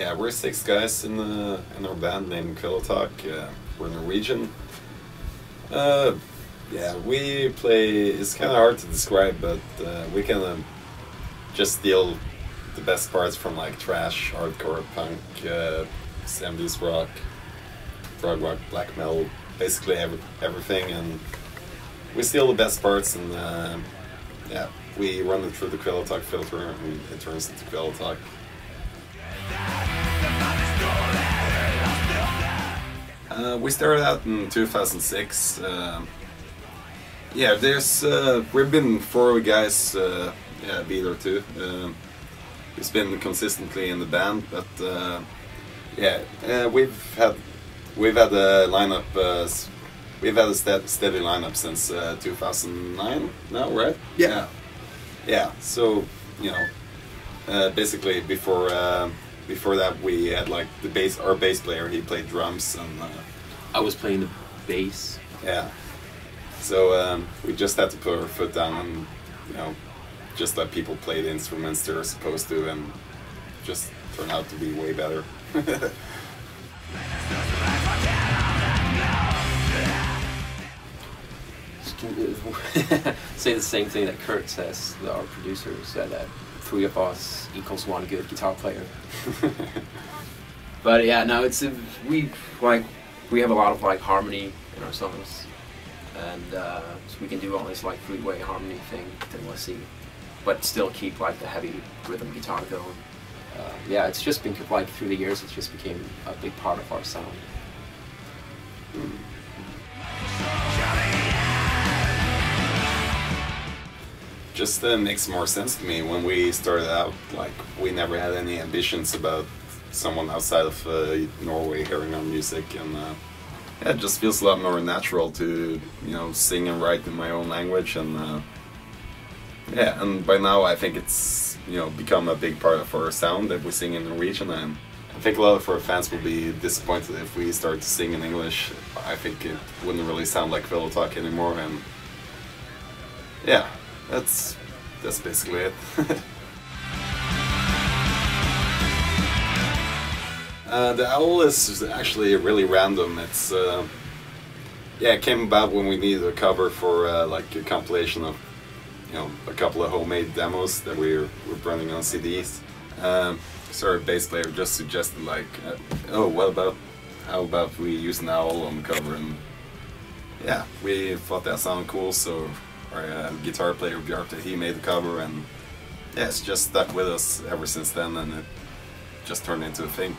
Yeah, we're six guys in our band named Kvelertak. We're Norwegian. Yeah, we play. It's kind of hard to describe, but we can just steal the best parts from like trash, hardcore, punk, 70s rock, prog rock, black metal, basically everything, and we steal the best parts and yeah, we run it through the Kvelertak filter and it turns into Kvelertak. We started out in 2006. Yeah, there's we've been four guys, yeah, beat or two. It's been consistently in the band, but yeah, we've had a lineup. We've had a steady lineup since 2009. Now, right? Yeah, yeah. So you know, basically before that, we had like the bass. Our bass player, he played drums, and I was playing the bass. Yeah. So we just had to put our foot down and, you know, just let people play the instruments they're supposed to and just turn out to be way better. Say the same thing that Kurt says, our producer said, that three of us equals one good guitar player. But yeah, no, it's a, we have a lot of like harmony in our songs. And so we can do all this like three-way harmony thing, but still keep like the heavy rhythm guitar going. Yeah, it's just been like through the years, it just became a big part of our sound. Just makes more sense to me. When we started out, like, we never had any ambitions about someone outside of Norway hearing our music, and yeah, it just feels a lot more natural to, you know, sing and write in my own language, and yeah, and by now I think it's, you know, become a big part of our sound that we sing in Norwegian, and I think a lot of our fans will be disappointed if we start to sing in English. I think it wouldn't really sound like Kvelertak anymore, and yeah, that's basically it. The owl is actually really random. It's yeah, it came about when we needed a cover for like a compilation of, you know, a couple of homemade demos that we were running on CDs. So our bass player just suggested like, oh, how about we use an owl on the cover? And yeah, we thought that sounded cool. So our guitar player Bjarte, he made the cover, and yeah, it's just stuck with us ever since then, and it just turned into a thing.